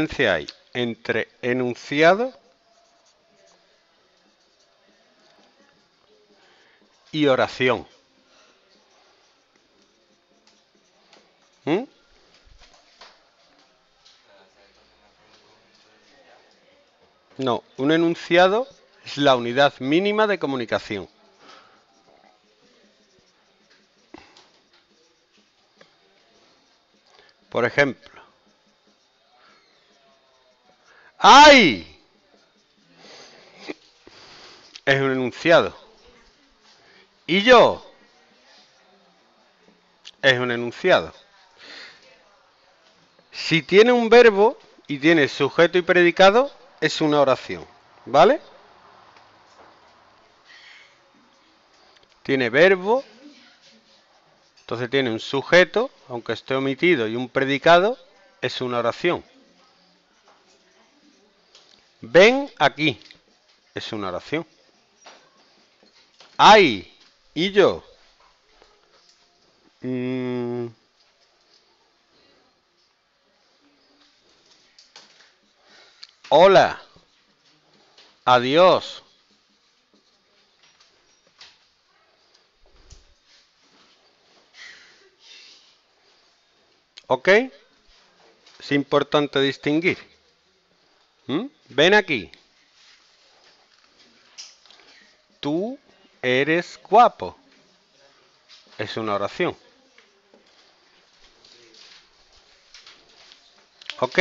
diferencia hay entre enunciado y oración? No, un enunciado es la unidad mínima de comunicación. Por ejemplo, ¡ay! Es un enunciado. ¿Y yo? Es un enunciado. Si tiene un verbo y tiene sujeto y predicado, es una oración, ¿vale? Tiene verbo, entonces tiene un sujeto, aunque esté omitido, y un predicado, es una oración. Ven aquí, es una oración. Ay, y yo. Hola, adiós, ¿ok? Es importante distinguir. Ven aquí. Tú eres guapo. Es una oración, ¿ok?